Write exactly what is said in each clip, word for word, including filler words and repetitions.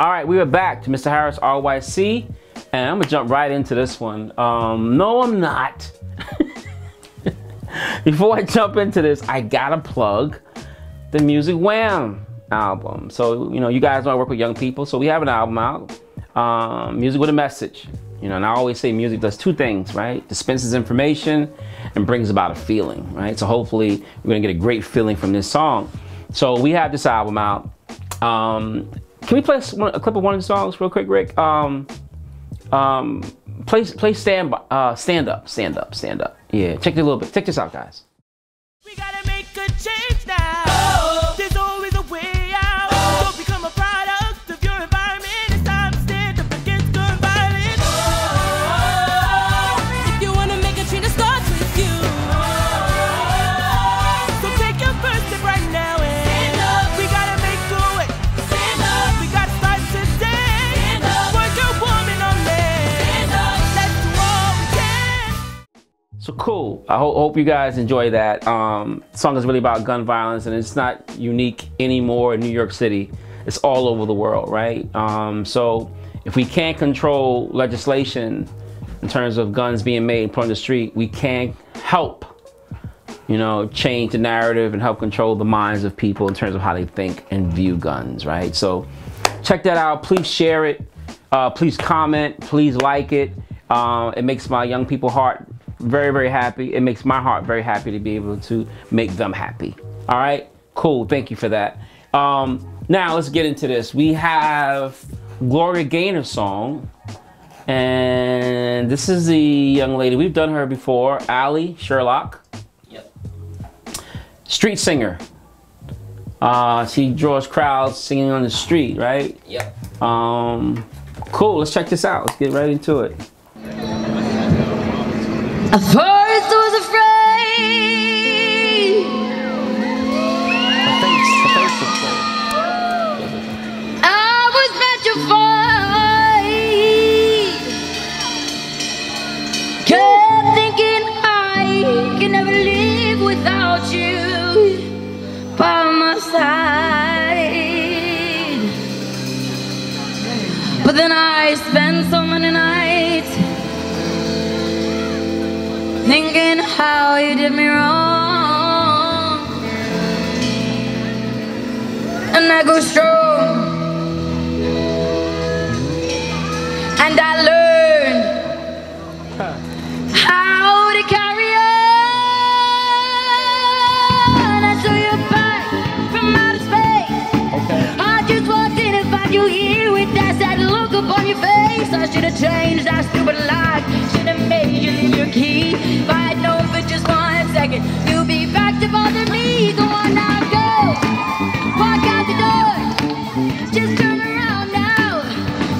All right, we are back to Mister Harris R Y C, and I'm gonna jump right into this one. Um, no, I'm not. Before I jump into this, I gotta plug the Music Wham album. So, you know, you guys want to work with young people, so we have an album out, um, Music with a Message. You know, and I always say music does two things, right? Dispenses information and brings about a feeling, right? So hopefully we're gonna get a great feeling from this song. So we have this album out. Um, can we play a, a clip of one of the songs real quick, Rick? Um, um, play, play stand, uh, stand up, stand up, stand up. Yeah, check it a little bit. Check this out, guys. We gotta make a change now. Oh. There's always a way out. Oh. Don't become a product of your environment. It's time to stand up against gun violence. Oh. If you wanna make a change, it starts with you. Oh. So take your first step right now. So cool. I ho hope you guys enjoy that. Um, song is really about gun violence, and it's not unique anymore in New York City. It's all over the world, right? Um, so if we can't control legislation in terms of guns being made on the street, we can help, you know, change the narrative and help control the minds of people in terms of how they think and view guns, right? So check that out. Please share it. Uh, please comment. Please like it. Uh, it makes my young people heart very, very happy. It makes my heart very happy to be able to make them happy. All right, cool. Thank you for that. Um, now let's get into this. We have Gloria Gaynor's song, and this is the young lady. We've done her before, Allie Sherlock. Yep. Street singer. Uh, she draws crowds singing on the street, right? Yep. Um, cool. Let's check this out. Let's get right into it. At first I was afraid. I was petrified. Kept thinking I can never live without you by my side. But then I spent so many nights thinking how you did me wrong, and I go strong, and I learned huh. how to carry on. I saw you back from outer space. Okay. I just walked in and found you here with that sad look upon your face. I should have changed that stupid lie. Should have made you leave your key. If I had known for just one second, you'd be back to bother me. Go on now, go. Walk out the door. Just turn around now,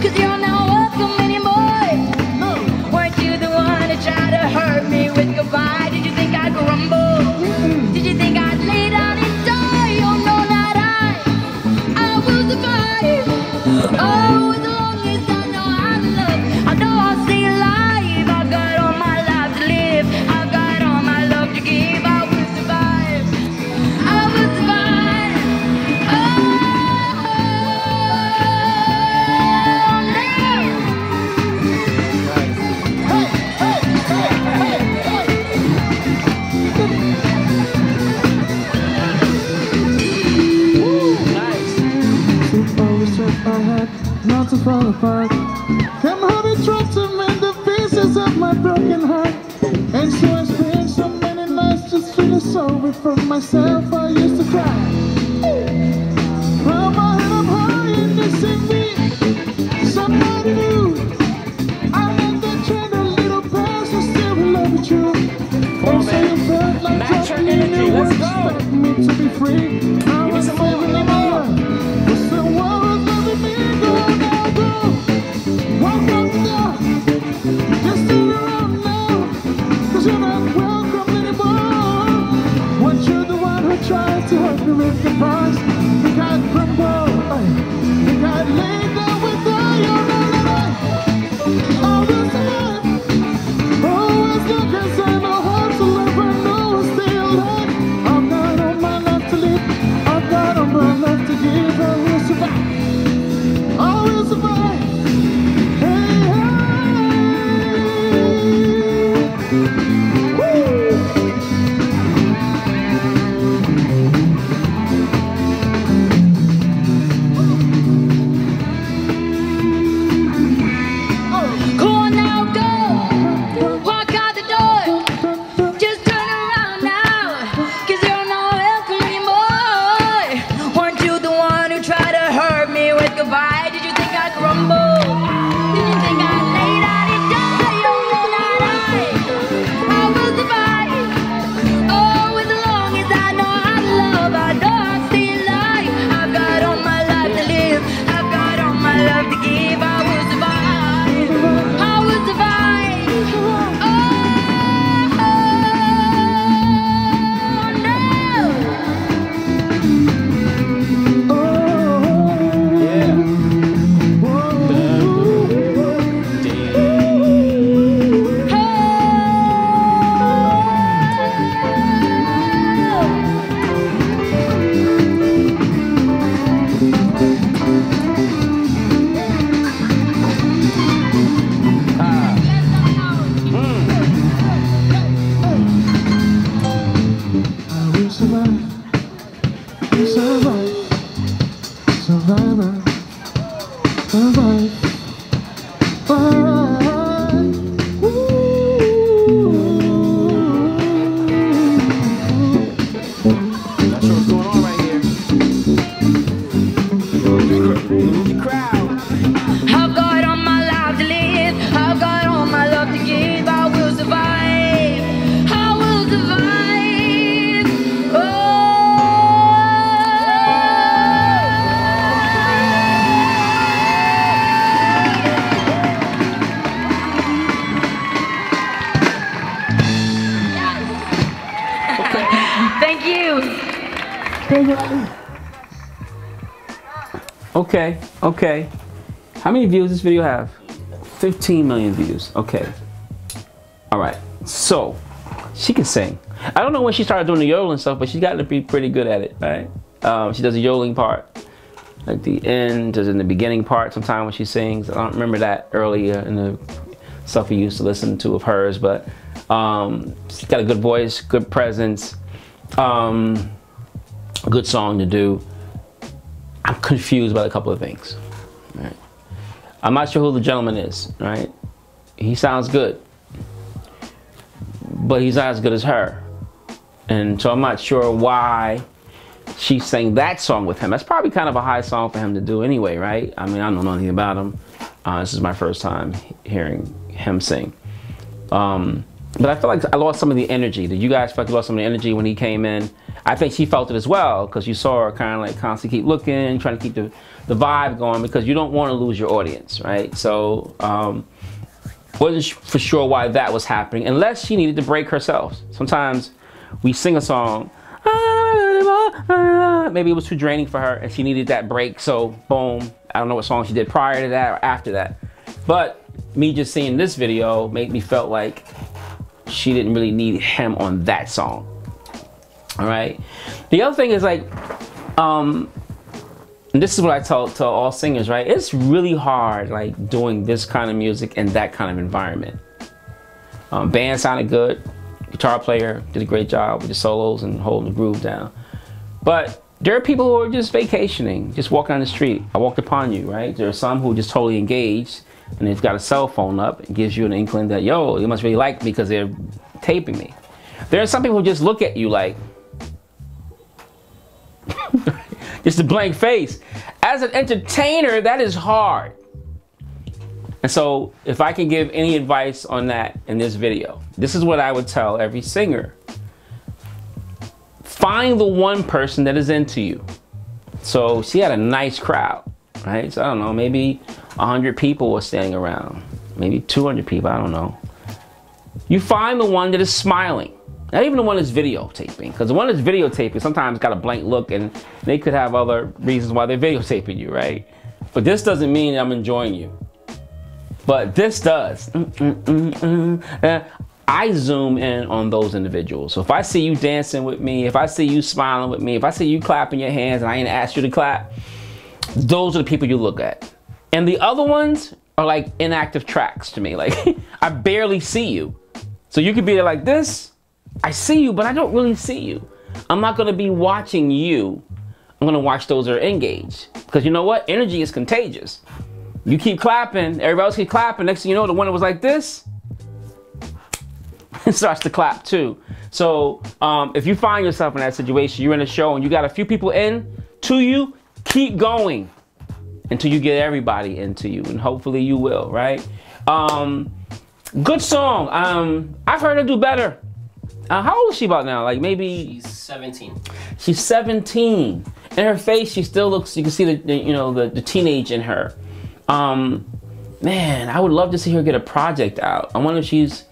'cause you're not welcome anymore. Move. Weren't you the one to try to hurt me with goodbye? Did you think I'd grumble? Did you think I'd lay down and die? Oh no, not I. I will survive. Oh, as long as I know I'm loved, I know I'll stay alive. I've got all my life to live. I've got all my love to give. I will survive. I will survive. Oh, I wish that I had not to fall apart. Them how they dropped him in the pieces of my broken heart. And so I spent so many nights just feeling sorry for myself. I used to cry. Now my head up high and they sing me somebody new. I had that train a little past, I still love you. Oh, so you felt like dropping me and you were expecting me to be free. Now I'm feeling like to help you with the past. You can't crumble. You can't lay down with the you're all the time. Always look inside my heart to live and know I'm still alive. I've got all my life to live. Okay, okay. How many views does this video have? fifteen million views. Okay. All right. So she can sing. I don't know when she started doing the yodeling stuff, but she's gotten to be pretty good at it, right? Um, she does the yodeling part, like the end, does in the beginning part sometime when she sings. I don't remember that earlier in the stuff we used to listen to of hers, but um, she's got a good voice, good presence, um, a good song to do. I'm confused about a couple of things. Right? I'm not sure who the gentleman is, right? He sounds good, but he's not as good as her. And so I'm not sure why she sang that song with him. That's probably kind of a high song for him to do anyway, right? I mean, I don't know anything about him. Uh, this is my first time hearing him sing. Um, but I feel like I lost some of the energy. Did you guys feel like you lost some of the energy when he came in? I think she felt it as well, because you saw her kind of like constantly keep looking, trying to keep the, the vibe going, because you don't want to lose your audience, right? So um, wasn't for sure why that was happening, unless she needed to break herself. Sometimes we sing a song, maybe it was too draining for her and she needed that break, so boom. I don't know what song she did prior to that or after that, but me just seeing this video made me felt like she didn't really need him on that song. All right, the other thing is like, um and this is what I tell to all singers, right? It's really hard, like, doing this kind of music in that kind of environment. Um, band sounded good. Guitar player did a great job with the solos and holding the groove down. But there are people who are just vacationing, just walking down the street. I walked upon you, right? There are some who are just totally engaged, and they've got a cell phone up. It gives you an inkling that, yo, you must really like me because they're taping me. There are some people who just look at you like, just a blank face. As an entertainer, that is hard. And so if I can give any advice on that in this video, this is what I would tell every singer. Find the one person that is into you. So she had a nice crowd, right? So I don't know, maybe a hundred people were standing around, maybe two hundred people, I don't know. You find the one that is smiling. Not even the one that's videotaping, because the one that's videotaping sometimes got a blank look and they could have other reasons why they're videotaping you, right? But this doesn't mean I'm enjoying you. But this does. Mm, mm, mm, mm. Uh, I zoom in on those individuals. So if I see you dancing with me, if I see you smiling with me, if I see you clapping your hands and I ain't asked you to clap, those are the people you look at. And the other ones are like inactive tracks to me. Like, I barely see you. So you could be like this, I see you, but I don't really see you. I'm not gonna be watching you. I'm gonna watch those that are engaged. Because you know what? Energy is contagious. You keep clapping, everybody else keep clapping. Next thing you know, the one that was like this, it starts to clap too. So um, if you find yourself in that situation, you're in a show and you got a few people in to you, keep going until you get everybody into you. And hopefully you will, right? Um, good song. Um, I've heard her do better. Uh, how old is she about now? Like maybe she's seventeen. She's seventeen. In her face, she still looks. You can see the, the you know the, the teenage in her. Um, man, I would love to see her get a project out. I wonder if she's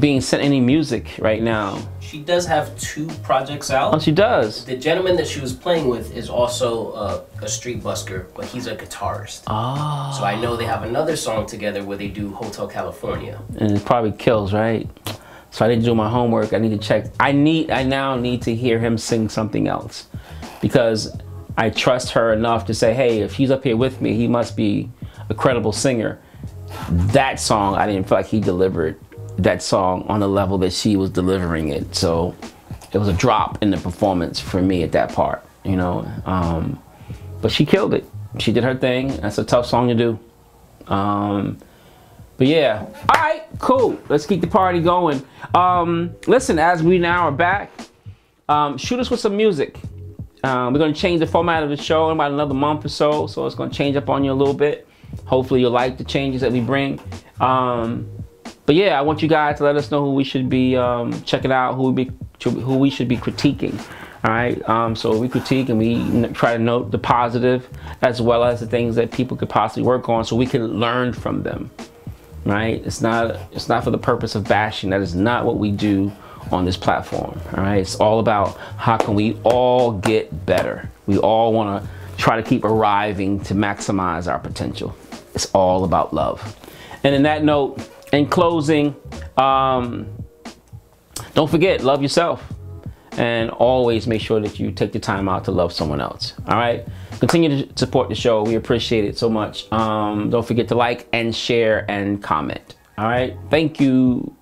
being sent any music right now. She does have two projects out. Oh, she does. The gentleman that she was playing with is also a, a street busker, but he's a guitarist. Oh. So I know they have another song together where they do Hotel California. And it probably kills, right? So I didn't do my homework. I need to check. I need. I now need to hear him sing something else, because I trust her enough to say, hey, if he's up here with me, he must be a credible singer. That song, I didn't feel like he delivered that song on the level that she was delivering it. So it was a drop in the performance for me at that part, you know. Um, but she killed it. She did her thing. That's a tough song to do. Um, But yeah, all right, cool. Let's keep the party going. Um, listen, as we now are back, um, shoot us with some music. Um, we're gonna change the format of the show in about another month or so, so it's gonna change up on you a little bit. Hopefully you'll like the changes that we bring. Um, but yeah, I want you guys to let us know who we should be um, checking out, who we, be, who we should be critiquing. All right, um, so we critique and we try to note the positive as well as the things that people could possibly work on so we can learn from them. Right? It's not, it's not for the purpose of bashing. That is not what we do on this platform. All right, it's all about how can we all get better. We all want to try to keep arriving to maximize our potential. It's all about love. And in that note, in closing, um, don't forget, love yourself, and always make sure that you take the time out to love someone else. All right, continue to support the show. We appreciate it so much. Um, don't forget to like and share and comment. All right, thank you.